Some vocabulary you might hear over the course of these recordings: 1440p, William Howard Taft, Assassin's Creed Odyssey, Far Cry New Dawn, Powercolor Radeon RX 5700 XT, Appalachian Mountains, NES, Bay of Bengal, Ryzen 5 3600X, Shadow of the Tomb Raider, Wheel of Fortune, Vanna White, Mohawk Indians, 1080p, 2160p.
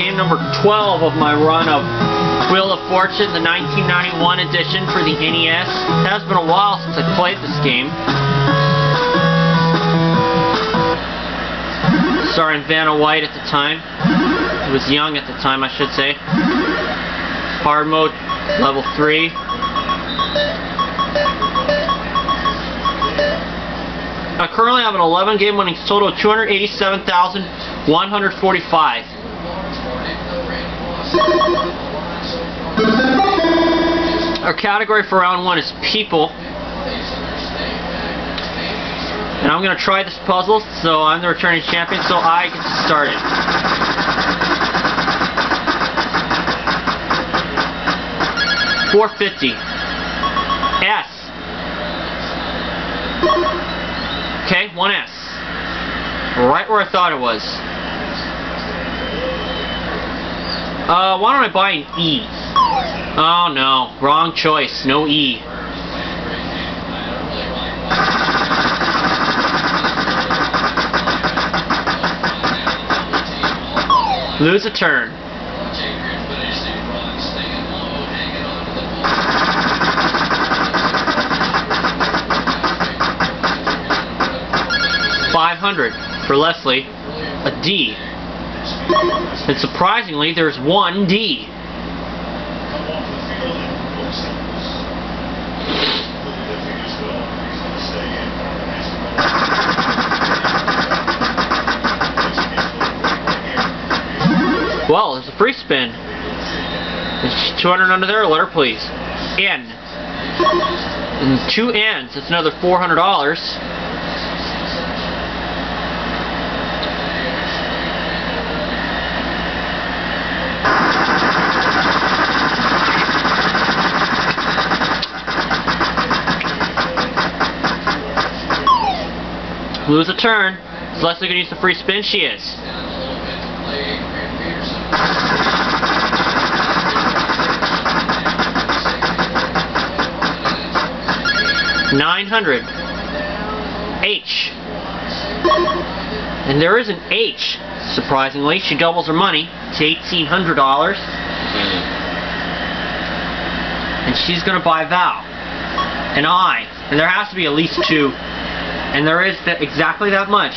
game number 12 of my run of Wheel of Fortune, the 1991 edition for the NES. It has been a while since I played this game. Starring Vanna White at the time. It was young at the time, I should say. Hard mode, level 3. I currently have an 11 game winning total of 287,145. Our category for round one is people. And I'm going to try this puzzle, so I'm the returning champion, so I get started. $4.50. S. Okay, one S. Right where I thought it was. Why don't I buy an E? Oh no, wrong choice. No E. Lose a turn. $500 for Leslie, a D. And surprisingly, there's one D. Well, there's a free spin. There's 200 under there, let her please. N. And two N's, that's another $400. Lose a turn. Is Leslie going to use the free spin? She is. $900. H. And there is an H, surprisingly. She doubles her money to $1,800. And she's going to buy Val. An I. And there has to be at least two. And there is exactly that much.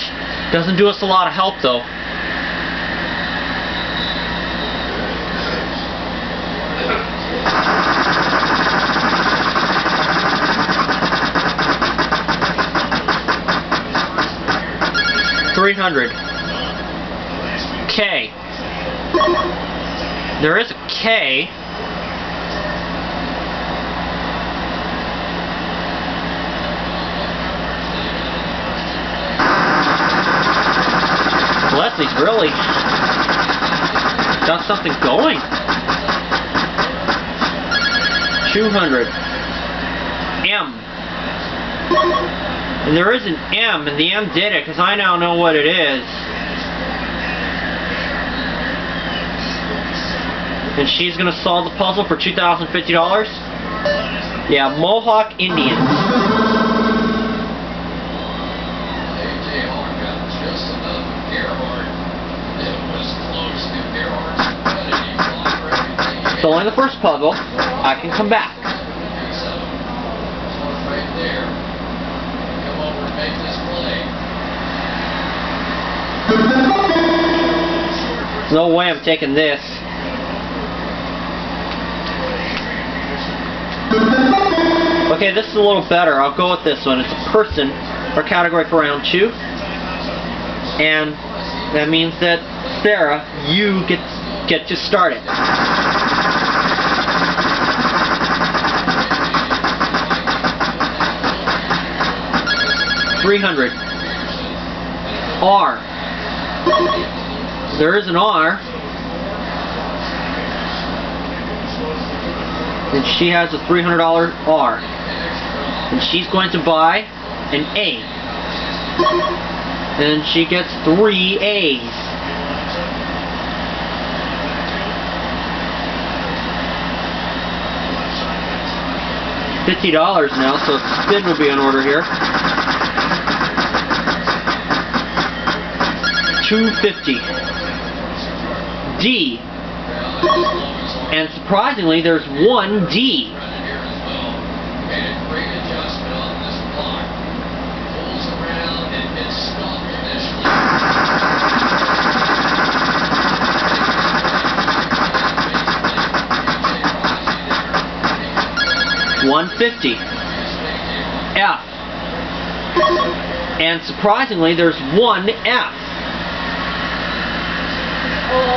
Doesn't do us a lot of help, though. $300. K. There is a K. Leslie's really got something going. $200. M. And there is an M, and the M did it, because I now know what it is. And she's going to solve the puzzle for $2,050. Yeah, Mohawk Indians. So only the first puzzle, I can come back. No way I'm taking this. Okay, this is a little better. I'll go with this one. It's a person, or category for round two. And that means that Sarah, you get to start it. $300. R. There is an R. And she has a $300 R. And she's going to buy an A. And she gets 3 A's. $50 now, so a spin will be in order here. $2.50. D. D. And surprisingly, there's one D. $150. F. And surprisingly, there's one F. Oh, no.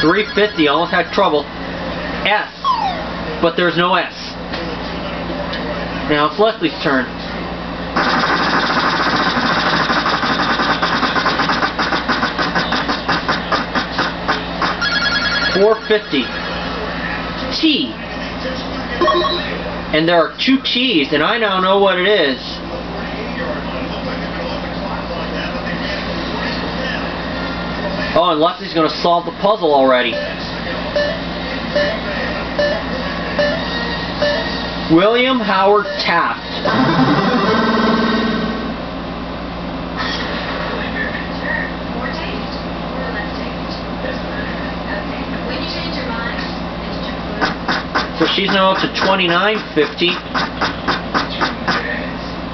$350, almost had trouble. S. But there's no S. Now it's Leslie's turn. $450. T. And there are two T's, and I now know what it is. Oh, and Leslie's going to solve the puzzle already. William Howard Taft. So she's now up to $29.50.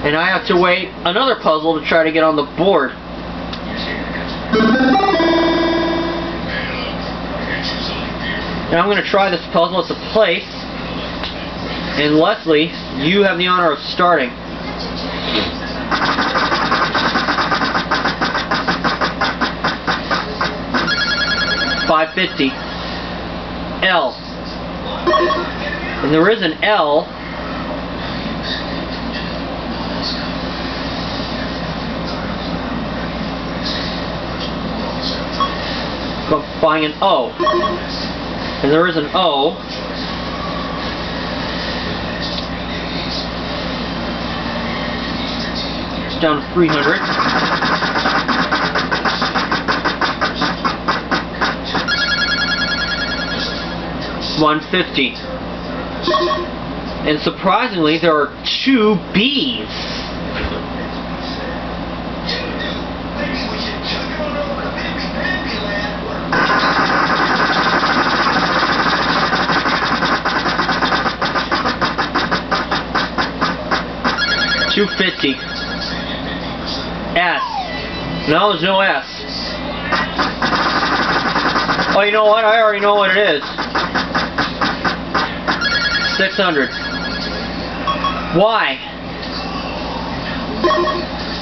And I have to wait another puzzle to try to get on the board. Now I'm going to try this puzzle. It's a place. And Leslie, you have the honor of starting. $550. L. And there is an L. Buying an O. And there is an O. It's down to $300. $150. And surprisingly, there are two B's. $250. S. No, there's no S. Oh, you know what? I already know what it is. $600. Y.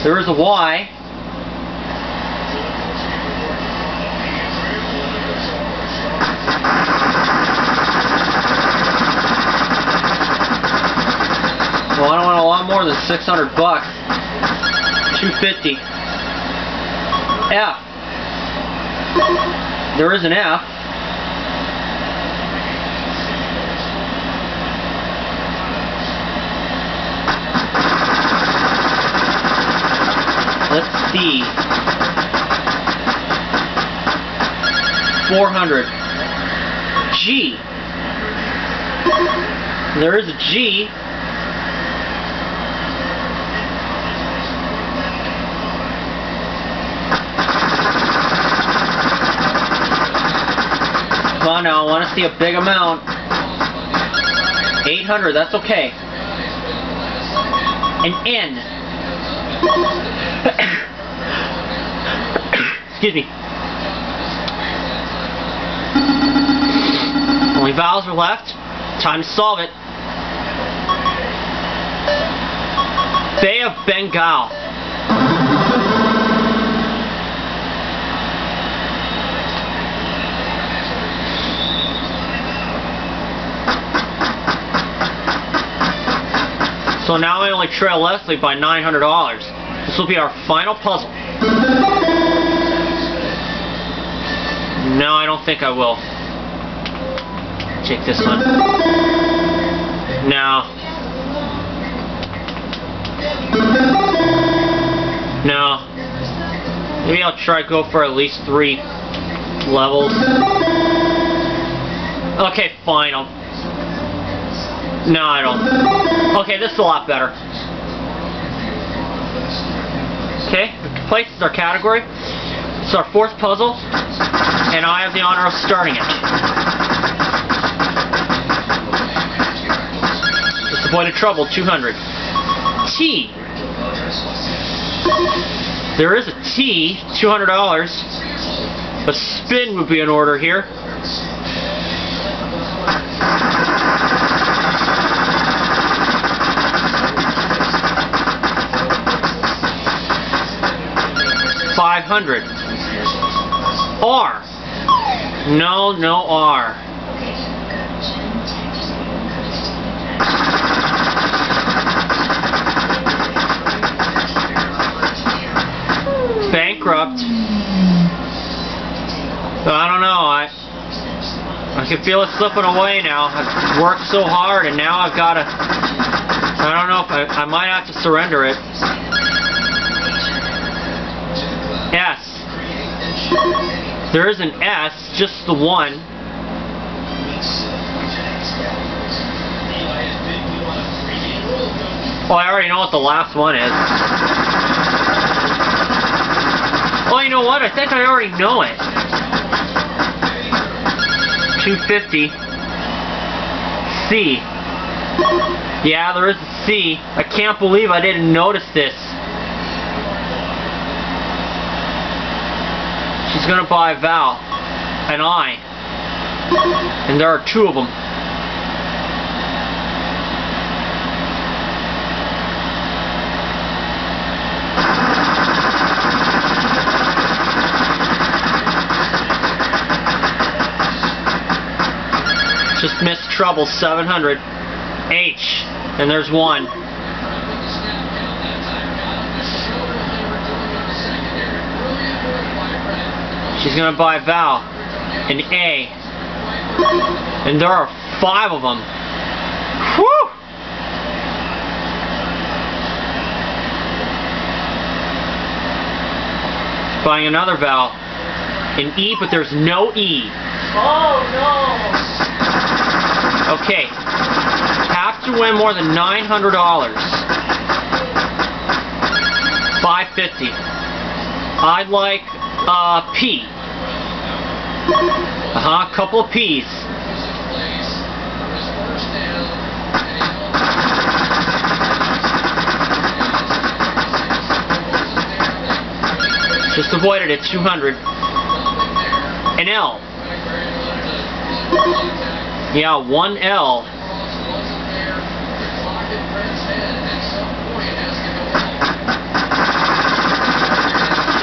There is a Y. Well, I don't want a lot more than $600. $250. F. There is an F. Let's see. $400. G. There is a G. Come on now, I want to see a big amount. $800, that's okay. An N. Excuse me. Only vowels are left. Time to solve it. Bay of Bengal. So now I only trail Leslie by $900. This will be our final puzzle. No, I don't think I will. Take this one. No. No. Maybe I'll try to go for at least 3 levels. Okay, fine. No, I don't. Okay, this is a lot better. Okay, place is our category. It's our fourth puzzle, and I have the honor of starting it. Just avoided trouble, 200. T. There is a T, $200. A spin would be in order here. $500. R. No, no R. Bankrupt. I don't know. I can feel it slipping away now. I've worked so hard, and now I've got to. I don't know if I might have to surrender it. S. There is an S, just the one. Oh, I already know what the last one is. Oh, you know what? I think I already know it. 250. C. Yeah, there is a C. I can't believe I didn't notice this. She's gonna buy a vowel, an I, and there are two of them. Just missed trouble, 700. H, and there's one. She's going to buy a vowel, an A, and there are five of them. Whew! Buying another vowel, an E, but there's no E. Oh, no! Okay, have to win more than $900. $550. I'd like P. A couple of P's. Just avoided it, 200. An L. Yeah, one L.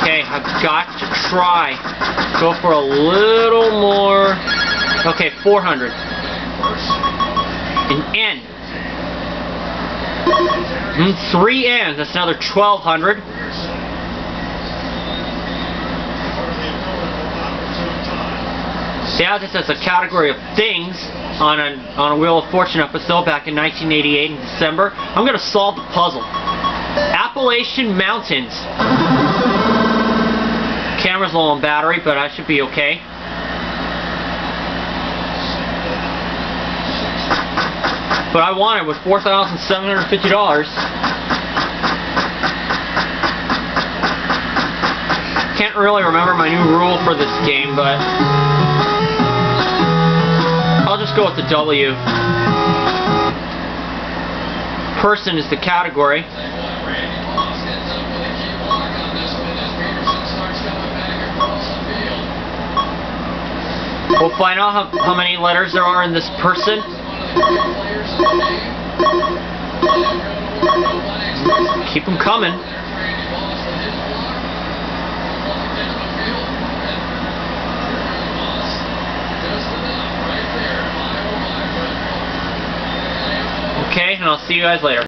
Okay, I've got to try. Go for a little more. Okay, 400. An N. And three N's. That's another 1,200. Yeah, this is a category of things on a Wheel of Fortune episode back in 1988 in December. I'm going to solve the puzzle. Appalachian Mountains. Camera's low on battery, but I should be okay. But I wanted was $4,750. Can't really remember my new rule for this game, but I'll just go with the W. Person is the category. We'll find out how many letters there are in this person. Keep them coming. Okay, and I'll see you guys later.